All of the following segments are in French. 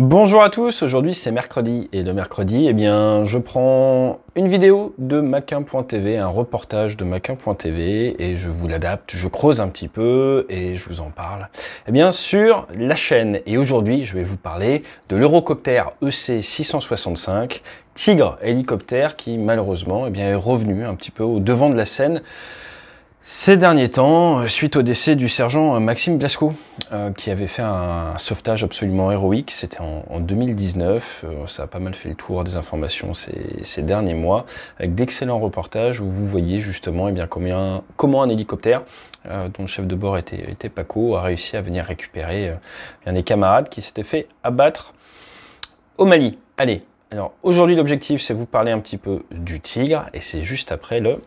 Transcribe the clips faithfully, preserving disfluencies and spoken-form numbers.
Bonjour à tous, aujourd'hui c'est mercredi et le mercredi, eh bien, je prends une vidéo de Mach un point T V, un reportage de Mach un point T V et je vous l'adapte, je creuse un petit peu et je vous en parle eh bien, sur la chaîne. Et aujourd'hui, je vais vous parler de l'Eurocopter E C six cent soixante-cinq, Tigre hélicoptère qui malheureusement eh bien, est revenu un petit peu au devant de la scène ces derniers temps, suite au décès du sergent Maxime Blasco, euh, qui avait fait un sauvetage absolument héroïque, c'était en, en deux mille dix-neuf, euh, ça a pas mal fait le tour des informations ces, ces derniers mois, avec d'excellents reportages où vous voyez justement eh bien, combien, comment un hélicoptère, euh, dont le chef de bord était, était Paco, a réussi à venir récupérer euh, les camarades qui s'étaient fait abattre au Mali. Allez, alors aujourd'hui l'objectif c'est vous parler un petit peu du Tigre, et c'est juste après le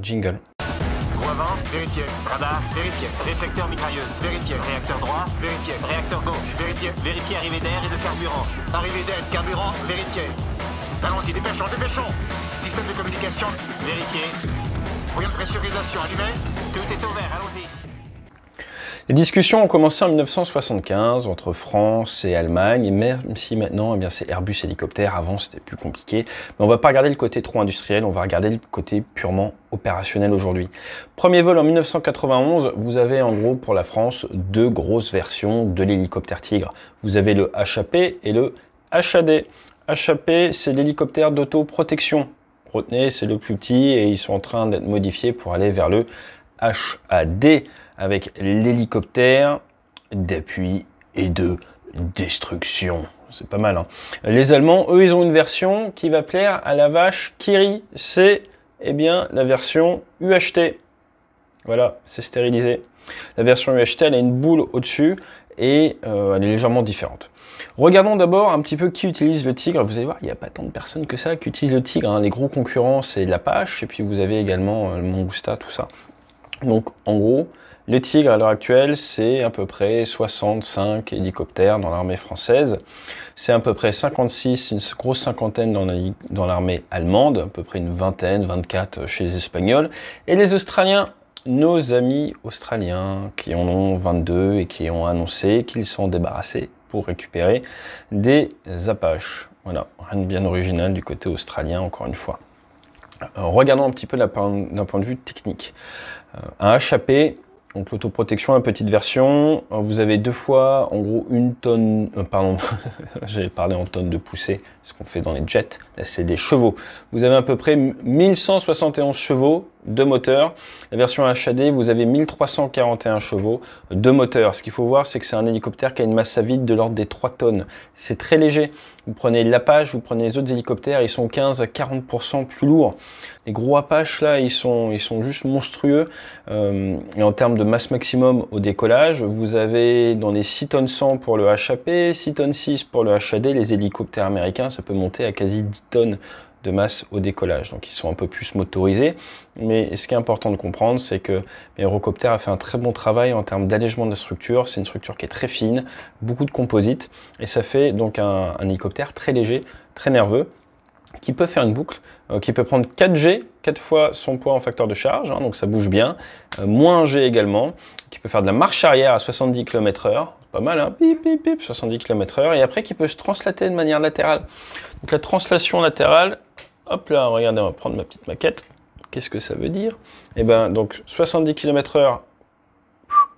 jingle. Vérifiez, radar, vérifiez, détecteur mitrailleuse, vérifiez, réacteur droit, vérifiez, réacteur gauche, vérifiez, vérifiez arrivée d'air et de carburant, arrivée d'air, carburant, vérifiez. Allons-y, dépêchons, dépêchons. Système de communication, vérifiez. Moyen de pressurisation allumé, tout est ouvert, allons-y. Les discussions ont commencé en mille neuf cent soixante-quinze entre France et Allemagne, et même si maintenant eh bien c'est Airbus hélicoptère, avant c'était plus compliqué, mais on va pas regarder le côté trop industriel, on va regarder le côté purement opérationnel aujourd'hui. Premier vol en mille neuf cent quatre-vingt-onze, vous avez en gros pour la France deux grosses versions de l'hélicoptère Tigre. Vous avez le H A P et le H A D. H A P, c'est l'hélicoptère d'autoprotection. Retenez, c'est le plus petit et ils sont en train d'être modifiés pour aller vers le H A D avec l'hélicoptère d'appui et de destruction. C'est pas mal, hein. Les Allemands, eux, ils ont une version qui va plaire à la vache qui rit. C'est, eh bien, la version U H T. Voilà, c'est stérilisé. La version U H T, elle a une boule au-dessus et euh, elle est légèrement différente. Regardons d'abord un petit peu qui utilise le Tigre. Vous allez voir, il n'y a pas tant de personnes que ça qui utilisent le Tigre, hein. Les gros concurrents, c'est l'Apache et puis vous avez également euh, le Mambusta, tout ça. Donc, en gros, le Tigre, à l'heure actuelle, c'est à peu près soixante-cinq hélicoptères dans l'armée française. C'est à peu près cinquante-six, une grosse cinquantaine dans l'armée allemande, à peu près une vingtaine, vingt-quatre chez les Espagnols. Et les Australiens, nos amis australiens, qui en ont vingt-deux et qui ont annoncé qu'ils s'en débarrassaient pour récupérer des Apaches. Voilà, rien de bien original du côté australien, encore une fois. Regardons un petit peu d'un point de vue technique. Un H A P, donc l'autoprotection, la petite version, vous avez deux fois, en gros, une tonne, euh, pardon, j'avais parlé en tonnes de poussée, ce qu'on fait dans les jets, là c'est des chevaux. Vous avez à peu près mille cent soixante et onze chevaux de moteur. La version H A D, vous avez mille trois cent quarante et un chevaux de moteur. Ce qu'il faut voir, c'est que c'est un hélicoptère qui a une masse à vide de l'ordre des trois tonnes. C'est très léger. Vous prenez l'Apache, vous prenez les autres hélicoptères, ils sont quinze à quarante pour cent plus lourds. Les gros Apache, là, ils sont, ils sont juste monstrueux. Euh, et en termes de masse maximum au décollage, vous avez dans les six tonnes cent pour le H A P, six tonnes six pour le H A D. Les hélicoptères américains, ça peut monter à quasi dix tonnes de masse au décollage, donc ils sont un peu plus motorisés, mais ce qui est important de comprendre, c'est que Eurocopter a fait un très bon travail en termes d'allègement de la structure. C'est une structure qui est très fine, beaucoup de composites, et ça fait donc un, un hélicoptère très léger, très nerveux, qui peut faire une boucle, euh, qui peut prendre quatre G, quatre fois son poids en facteur de charge, hein, donc ça bouge bien, euh, moins un G également, qui peut faire de la marche arrière à soixante-dix kilomètres heure, pas mal, hein, pip, pip, pip, soixante-dix kilomètres heure, et après qui peut se translater de manière latérale. Donc la translation latérale, hop là, regardez, on va prendre ma petite maquette. Qu'est-ce que ça veut dire? Eh bien, donc, soixante-dix kilomètres heure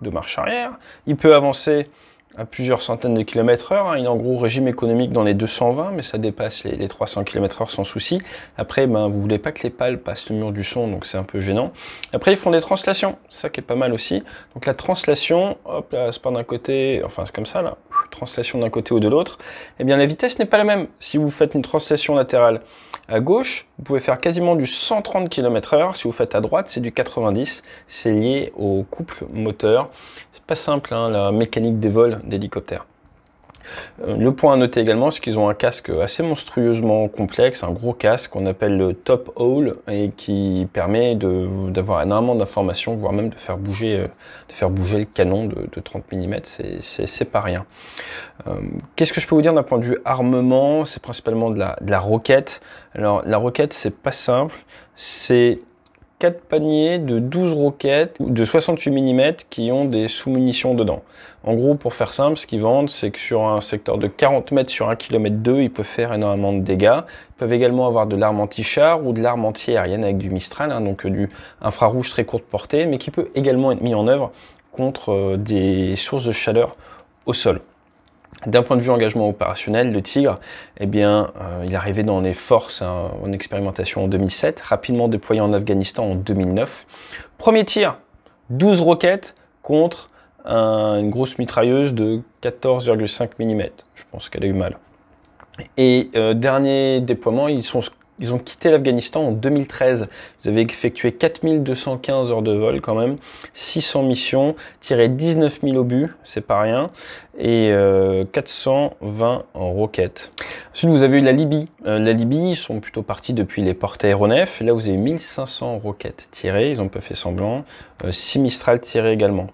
de marche arrière. Il peut avancer à plusieurs centaines de kilomètres heure. Il est en gros régime économique dans les deux cent vingt, mais ça dépasse les, les trois cents kilomètres heure sans souci. Après, ben, vous voulez pas que les pales passent le mur du son, donc c'est un peu gênant. Après, ils font des translations, ça qui est pas mal aussi. Donc la translation, hop là, c'est pas d'un côté, enfin c'est comme ça là, translation d'un côté ou de l'autre. Eh bien, la vitesse n'est pas la même. Si vous faites une translation latérale à gauche, vous pouvez faire quasiment du cent trente kilomètres heure. Si vous faites à droite, c'est du quatre-vingt-dix. C'est lié au couple moteur. C'est pas simple, hein, la mécanique des vols d'hélicoptère. Euh, le point à noter également, c'est qu'ils ont un casque assez monstrueusement complexe, un gros casque qu'on appelle le top hole et qui permet d'avoir énormément d'informations, voire même de faire bouger, euh, de faire bouger le canon de, de trente millimètres, c'est pas rien. Euh, Qu'est-ce que je peux vous dire d'un point de vue armement? C'est principalement de la, de la roquette. Alors la roquette, c'est pas simple, c'est quatre paniers de douze roquettes de soixante-huit millimètres qui ont des sous-munitions dedans. En gros, pour faire simple, ce qu'ils vendent, c'est que sur un secteur de quarante mètres sur un kilomètre deux, ils peuvent faire énormément de dégâts. Ils peuvent également avoir de l'arme anti-char ou de l'arme anti-aérienne avec du Mistral, hein, donc du infrarouge très courte portée, mais qui peut également être mis en œuvre contre des sources de chaleur au sol. D'un point de vue engagement opérationnel, le Tigre, eh bien, euh, il est arrivé dans les forces hein, en expérimentation en deux mille sept, rapidement déployé en Afghanistan en deux mille neuf. Premier tir, douze roquettes contre un, une grosse mitrailleuse de quatorze virgule cinq millimètres. Je pense qu'elle a eu mal. Et euh, dernier déploiement, ils sont... Ils ont quitté l'Afghanistan en deux mille treize. Vous avez effectué quatre mille deux cent quinze heures de vol quand même, six cents missions, tiré dix-neuf mille obus, c'est pas rien, et euh, quatre cent vingt en roquettes. Ensuite, vous avez eu la Libye. Euh, la Libye, ils sont plutôt partis depuis les porte-aéronefs. Là, vous avez mille cinq cents roquettes tirées, ils n'ont pas fait semblant. Euh, six Mistral tirés également. En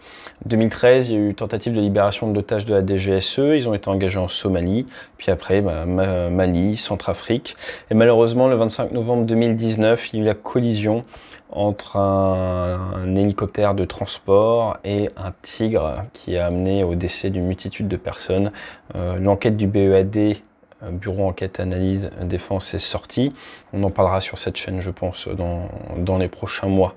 deux mille treize, il y a eu tentative de libération d'otages de la D G S E. Ils ont été engagés en Somalie, puis après, bah, Mali, Centrafrique. Et malheureusement, le vingt-cinq novembre deux mille dix-neuf, il y a eu la collision entre un, un hélicoptère de transport et un Tigre qui a amené au décès d'une multitude de personnes. Euh, L'enquête du B E A D, Bureau Enquête Analyse Défense, est sortie. On en parlera sur cette chaîne, je pense, dans, dans les prochains mois.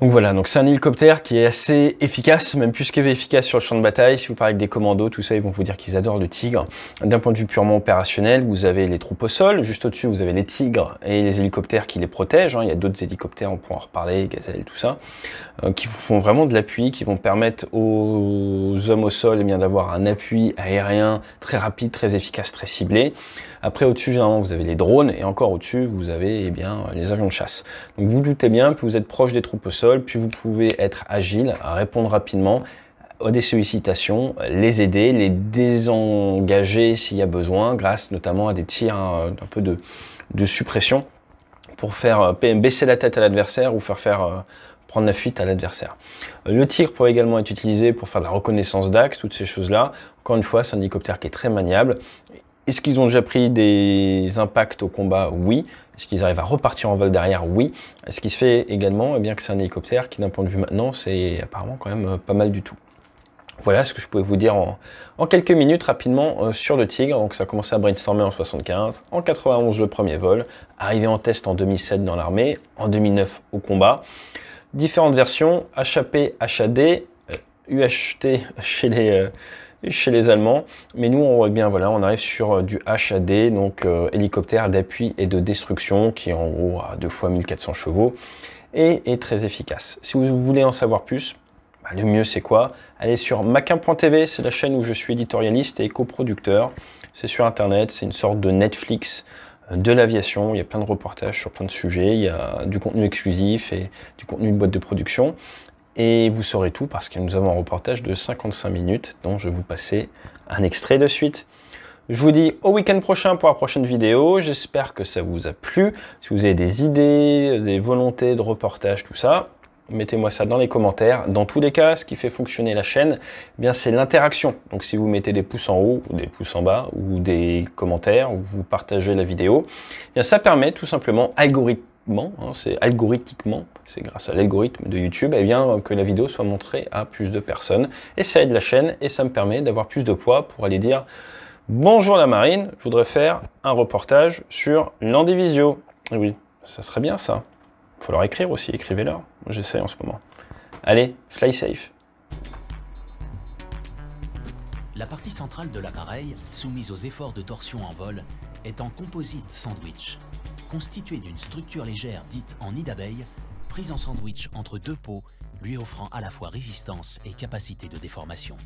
Donc voilà, donc c'est un hélicoptère qui est assez efficace, même plus qu'efficace sur le champ de bataille. Si vous parlez avec des commandos, tout ça, ils vont vous dire qu'ils adorent le Tigre. D'un point de vue purement opérationnel, vous avez les troupes au sol. Juste au-dessus, vous avez les Tigres et les hélicoptères qui les protègent. Il y a d'autres hélicoptères, on pourra en reparler, Gazelle, tout ça, qui vous font vraiment de l'appui, qui vont permettre aux hommes au sol eh bien d'avoir un appui aérien très rapide, très efficace, très ciblé. Après, au-dessus, généralement, vous avez les drones. Et encore au-dessus, vous avez eh bien, les avions de chasse. Donc vous doutez bien que vous êtes proche des troupes au sol, puis vous pouvez être agile, répondre rapidement à des sollicitations, les aider, les désengager s'il y a besoin, grâce notamment à des tirs un peu de, de suppression pour faire baisser la tête à l'adversaire ou faire faire prendre la fuite à l'adversaire. Le Tigre pourrait également être utilisé pour faire de la reconnaissance d'axe, toutes ces choses-là. Encore une fois, c'est un hélicoptère qui est très maniable. Est-ce qu'ils ont déjà pris des impacts au combat? Oui. Est-ce qu'ils arrivent à repartir en vol derrière? Oui. Ce qui se fait également, eh bien que c'est un hélicoptère qui, d'un point de vue maintenant, c'est apparemment quand même pas mal du tout. Voilà ce que je pouvais vous dire en, en quelques minutes rapidement euh, sur le Tigre. Donc ça a commencé à brainstormer en soixante-quinze, en quatre-vingt-onze le premier vol, arrivé en test en deux mille sept dans l'armée, en deux mille neuf au combat. Différentes versions, H A P, H A D, euh, U H T chez les... Euh, chez les Allemands, mais nous on, eh bien, voilà, on arrive sur du H A D, donc euh, hélicoptère d'appui et de destruction, qui est en gros à deux fois mille quatre cents chevaux et est très efficace. Si vous voulez en savoir plus, bah, le mieux c'est quoi? Allez sur Mach un point T V, c'est la chaîne où je suis éditorialiste et coproducteur. C'est sur internet, c'est une sorte de Netflix de l'aviation, il y a plein de reportages sur plein de sujets, il y a du contenu exclusif et du contenu de boîte de production. Et vous saurez tout parce que nous avons un reportage de cinquante-cinq minutes dont je vais vous passer un extrait de suite. Je vous dis au week-end prochain pour la prochaine vidéo. J'espère que ça vous a plu. Si vous avez des idées, des volontés de reportage, tout ça, mettez-moi ça dans les commentaires. Dans tous les cas, ce qui fait fonctionner la chaîne, eh bien c'est l'interaction. Donc si vous mettez des pouces en haut ou des pouces en bas ou des commentaires ou vous partagez la vidéo, eh bien ça permet tout simplement algorithmiquement, c'est algorithmiquement, c'est grâce à l'algorithme de YouTube, eh bien, que la vidéo soit montrée à plus de personnes. Et ça aide la chaîne et ça me permet d'avoir plus de poids pour aller dire « Bonjour la marine, je voudrais faire un reportage sur l'Andivisio. » Oui, ça serait bien ça. Il faut leur écrire aussi, écrivez-leur. J'essaie en ce moment. Allez, fly safe. La partie centrale de l'appareil, soumise aux efforts de torsion en vol, est en composite sandwich, constitué d'une structure légère dite en nid d'abeille, prise en sandwich entre deux pots, lui offrant à la fois résistance et capacité de déformation.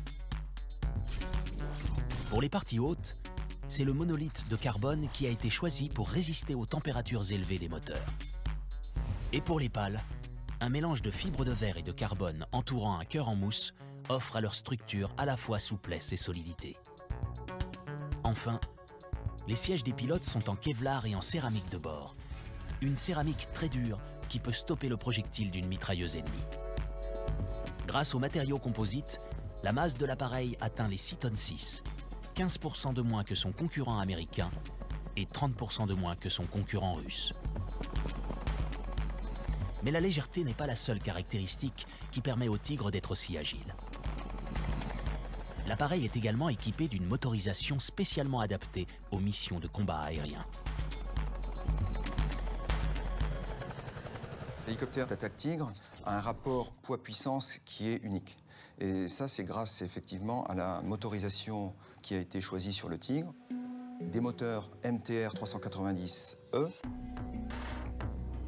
Pour les parties hautes, c'est le monolithe de carbone qui a été choisi pour résister aux températures élevées des moteurs. Et pour les pales, un mélange de fibres de verre et de carbone entourant un cœur en mousse offre à leur structure à la fois souplesse et solidité. Enfin, les sièges des pilotes sont en Kevlar et en céramique de bord. Une céramique très dure qui peut stopper le projectile d'une mitrailleuse ennemie. Grâce aux matériaux composites, la masse de l'appareil atteint les six tonnes six, quinze pour cent de moins que son concurrent américain et trente pour cent de moins que son concurrent russe. Mais la légèreté n'est pas la seule caractéristique qui permet au Tigre d'être aussi agile. L'appareil est également équipé d'une motorisation spécialement adaptée aux missions de combat aérien. L'hélicoptère d'attaque Tigre a un rapport poids-puissance qui est unique. Et ça, c'est grâce effectivement à la motorisation qui a été choisie sur le Tigre. Des moteurs M T R trois cent quatre-vingt-dix E.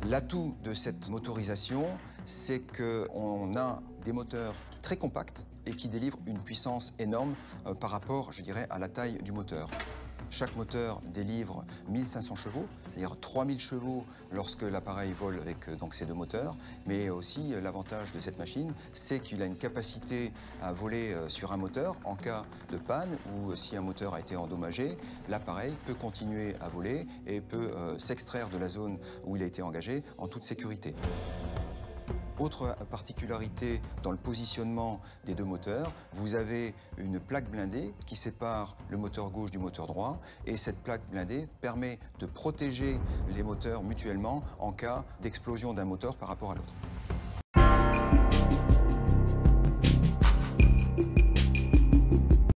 L'atout de cette motorisation, c'est qu'on a des moteurs très compacts et qui délivrent une puissance énorme par rapport, je dirais, à la taille du moteur. Chaque moteur délivre mille cinq cents chevaux, c'est-à-dire trois mille chevaux lorsque l'appareil vole avec donc, ces deux moteurs. Mais aussi, l'avantage de cette machine, c'est qu'il a une capacité à voler sur un moteur. En cas de panne ou si un moteur a été endommagé, l'appareil peut continuer à voler et peut euh, s'extraire de la zone où il a été engagé en toute sécurité. Autre particularité dans le positionnement des deux moteurs, vous avez une plaque blindée qui sépare le moteur gauche du moteur droit et cette plaque blindée permet de protéger les moteurs mutuellement en cas d'explosion d'un moteur par rapport à l'autre.